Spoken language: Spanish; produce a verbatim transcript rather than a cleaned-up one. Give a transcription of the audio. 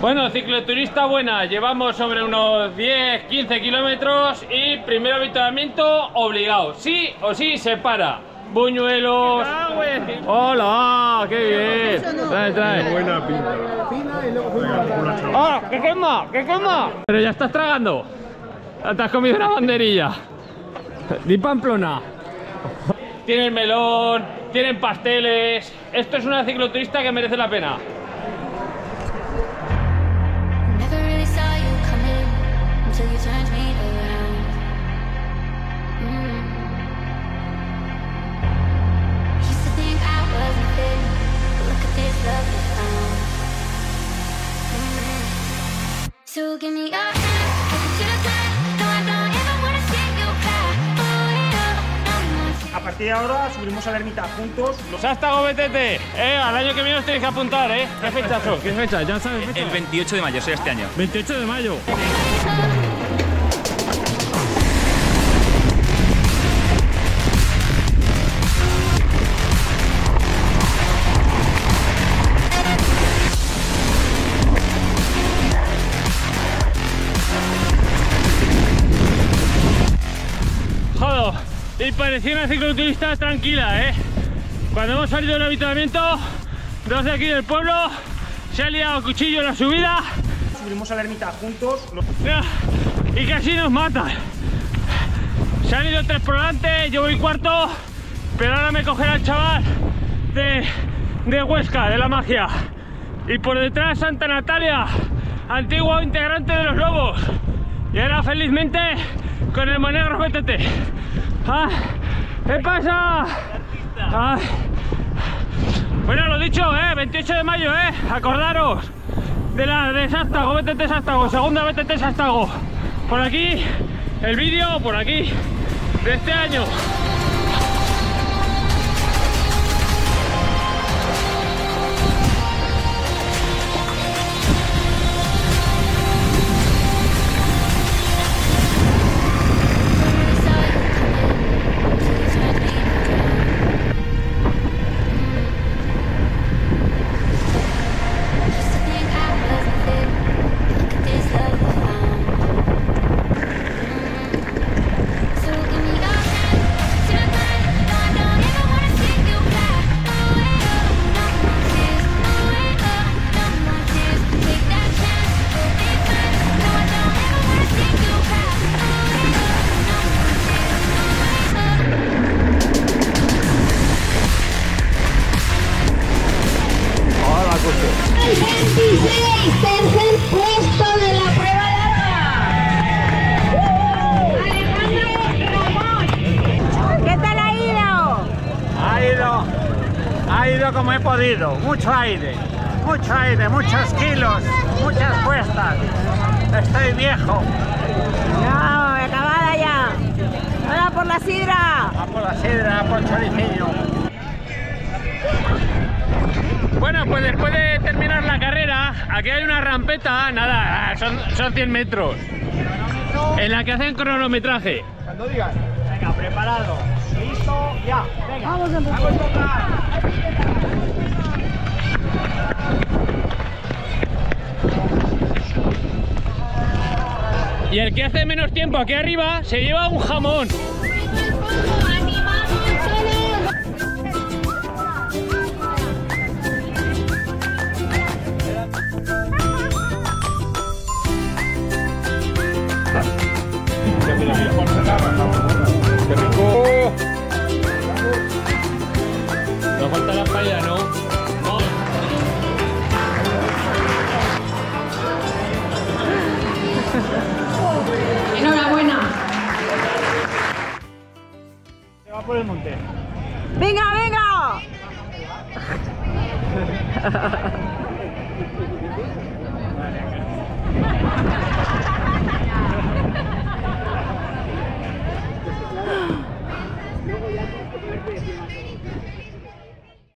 Bueno, cicloturista buena, llevamos sobre unos diez quince kilómetros y primer avituallamiento obligado, sí o sí se para. Buñuelos. Hola, qué bien. Trae, trae. Buena pinta. ¡Ah, qué quema, qué quema! Pero ya estás tragando. Te has comido una banderilla. Di Pamplona. Tienen melón, tienen pasteles. Esto es una cicloturista que merece la pena. So give me up. A partir de ahora subiremos a la ermita juntos. Los Sástago G B T T, eh, al año que viene os tenéis que apuntar, eh. ¿Qué fecha son? ¿Qué fecha? Ya sabes. El veintiocho de mayo, soy este año. veintiocho de mayo. Y parecía una cicloturista tranquila, ¿eh? Cuando hemos salido del avituallamiento, dos de aquí del pueblo, se ha liado cuchillo en la subida. Subimos a la ermita juntos. Y casi nos matan. Se han ido tres por delante, yo voy cuarto, pero ahora me cogerá el chaval de, de Huesca, de la magia. Y por detrás Santa Natalia, antiguo integrante de los Lobos. Y ahora felizmente con el Monegros B T T. Ah, ¿qué pasa? Ah. Bueno, lo dicho, ¿eh? veintiocho de mayo, ¿eh? Acordaros de la de Sástago, B T T Sástago, segunda B T T Sástago. Por aquí, el vídeo, por aquí, de este año. Tercer puesto de la prueba larga. Alejandro Ramón. ¿Qué tal ha ido? Ha ido, ha ido como he podido. Mucho aire, mucho aire, muchos kilos, muchas cuestas. Estoy viejo. No, acabada ya. Ahora por la sidra. A por la sidra, a por el choricillo. Bueno, pues después de terminar la carrera, aquí hay una rampeta, nada, son, son cien metros, en la que hacen cronometraje. Cuando digas, venga, preparado, listo, ya, venga, vamos a empezar. Y el que hace menos tiempo aquí arriba se lleva un jamón. No falta la falla, ¿no? No. Enhorabuena. Se va por el monte. ¡Venga, venga!